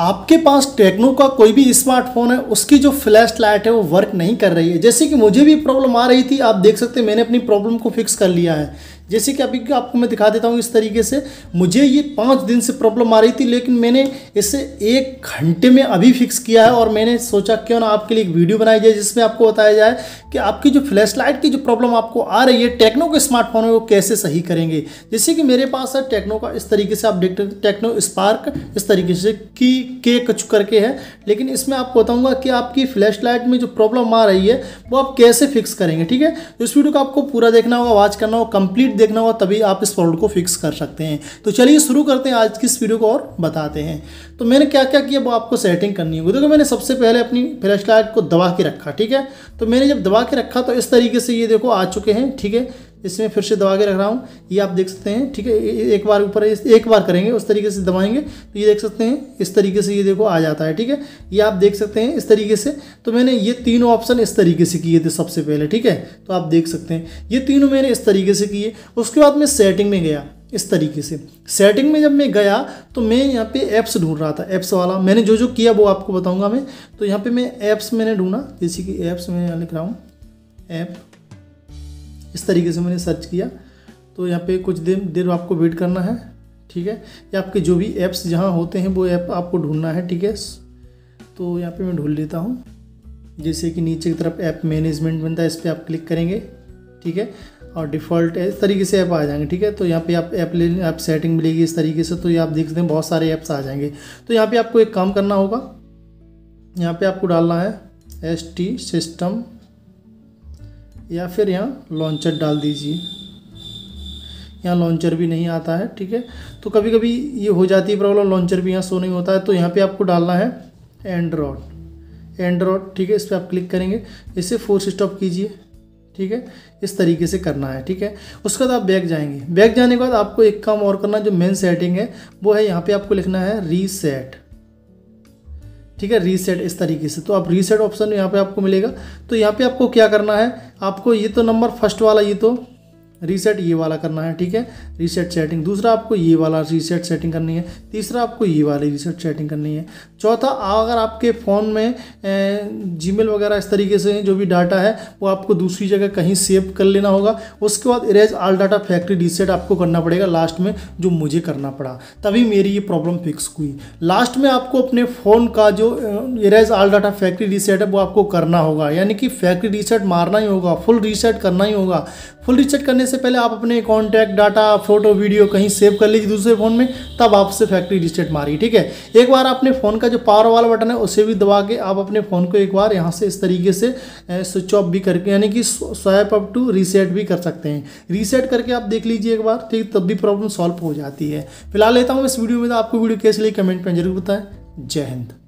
आपके पास टेक्नो का कोई भी स्मार्टफोन है, उसकी जो फ्लैश लाइट है वो वर्क नहीं कर रही है, जैसे कि मुझे भी प्रॉब्लम आ रही थी। आप देख सकते हैं मैंने अपनी प्रॉब्लम को फिक्स कर लिया है। जैसे कि अभी आपको मैं दिखा देता हूँ इस तरीके से। मुझे ये 5 दिन से प्रॉब्लम आ रही थी, लेकिन मैंने इसे 1 घंटे में अभी फिक्स किया है। और मैंने सोचा क्यों ना आपके लिए एक वीडियो बनाई जाए जिसमें आपको बताया जाए कि आपकी जो फ्लैश लाइट की जो प्रॉब्लम आपको आ रही है टेक्नो के स्मार्टफोन में, वो कैसे सही करेंगे। जैसे कि मेरे पास है टेक्नो का इस तरीके से, आप देखते हैं टेक्नो स्पार्क इस तरीके से की के कच करके है। लेकिन इसमें आपको बताऊँगा कि आपकी फ्लैश लाइट में जो प्रॉब्लम आ रही है वो आप कैसे फिक्स करेंगे, ठीक है। इस वीडियो को आपको पूरा देखना होगा, वॉच करना होगा, कंप्लीट देखना होगा, तभी आप इस प्रॉब्लम को फिक्स कर सकते हैं। तो चलिए शुरू करते हैं आज की इस वीडियो को और बताते हैं। तो मैंने क्या क्या किया वो आपको सेटिंग करनी होगी। देखो मैंने सबसे पहले अपनी फ्लैश लाइट को दबा के रखा, ठीक है। तो मैंने जब दबा के रखा तो इस तरीके से ये देखो आ चुके हैं, ठीक है। इसमें फिर से दबा के रख रहा हूँ, ये आप देख सकते हैं, ठीक है। एक बार ऊपर एक बार करेंगे, उस तरीके से दबाएंगे तो ये देख सकते हैं इस तरीके से, ये देखो आ जाता है, ठीक है। ये आप देख सकते हैं इस तरीके से। तो मैंने ये तीनों ऑप्शन इस तरीके से किए थे सबसे पहले, ठीक है। तो आप देख सकते हैं ये तीनों मैंने इस तरीके से किए। उसके बाद मैं सेटिंग में गया, इस तरीके से सेटिंग में जब मैं गया तो मैं यहाँ पे ऐप्स ढूंढ रहा था। ऐप्स वाला मैंने जो जो किया वो आपको बताऊँगा मैं। तो यहाँ पर मैं ऐप्स मैंने ढूंढा, जैसे कि ऐप्स में यहाँ लिख रहा हूँ ऐप, इस तरीके से मैंने सर्च किया। तो यहाँ पे कुछ देर आपको वेट करना है, ठीक है। या आपके जो भी ऐप्स जहाँ होते हैं वो ऐप आपको ढूंढना है, ठीक है। तो यहाँ पे मैं ढूंढ लेता हूँ, जैसे कि नीचे की तरफ ऐप मैनेजमेंट बनता है, इस पर आप क्लिक करेंगे, ठीक है। और डिफ़ॉल्ट इस तरीके से ऐप आ जाएंगे, ठीक है। तो यहाँ पे आप ऐप ले ऐप सेटिंग मिलेगी इस तरीके से। तो ये आप देख सकते हैं बहुत सारे ऐप्स आ जाएंगे। तो यहाँ पर आपको एक काम करना होगा, यहाँ पर आपको डालना है ST सिस्टम, या फिर यहाँ लॉन्चर डाल दीजिए। यहाँ लॉन्चर भी नहीं आता है, ठीक है। तो कभी कभी ये हो जाती है प्रॉब्लम, लॉन्चर भी यहाँ शो नहीं होता है। तो यहाँ पे आपको डालना है एंड्रॉड, ठीक है। इस पर आप क्लिक करेंगे, इसे फोर्स स्टॉप कीजिए, ठीक है। इस तरीके से करना है, ठीक है। उसके बाद आप बैक जाएंगे। बैक जाने के बाद आपको एक काम और करना, जो मेन सेटिंग है वो है यहाँ पर आपको लिखना है रीसेट, ठीक है। रीसेट इस तरीके से। तो आप रीसेट ऑप्शन यहाँ पे आपको मिलेगा। तो यहाँ पे आपको क्या करना है, आपको ये तो नंबर फर्स्ट वाला, ये तो रीसेट ये वाला करना है, ठीक है। Reset setting. दूसरा आपको ये वाला रीसेट सेटिंग करनी है। तीसरा आपको ये वाली रीसेट सेटिंग करनी है। चौथा, अगर आपके फ़ोन में जीमेल वगैरह इस तरीके से जो भी डाटा है वो आपको दूसरी जगह कहीं सेव कर लेना होगा। उसके बाद erase all data factory reset आपको करना पड़ेगा लास्ट में, जो मुझे करना पड़ा, तभी मेरी ये प्रॉब्लम फिक्स हुई। लास्ट में आपको अपने फ़ोन का जो erase all data factory reset है वो आपको करना होगा, यानी कि फैक्ट्री रीसेट मारना ही होगा, फुल रीसेट करना ही होगा। फुल रीसेट करने से पहले आप अपने कॉन्टैक्ट डाटा, फोटो, वीडियो कहीं सेव कर लीजिए दूसरे फ़ोन में, तब आपसे फैक्ट्री रीसेट मारिए, ठीक है। एक बार आपने फ़ोन का जो पावर वाला बटन है उसे भी दबा के आप अपने फ़ोन को एक बार यहाँ से इस तरीके से स्विच ऑफ भी करके, यानी कि स्वाइप अप टू रीसेट भी कर सकते हैं। रीसेट करके आप देख लीजिए एक बार, ठीक, तब भी प्रॉब्लम सॉल्व हो जाती है। फिलहाल लेता हूँ इस वीडियो में। तो आपको वीडियो कैसे लगी कमेंट में जरूर बताएं। जय हिंद।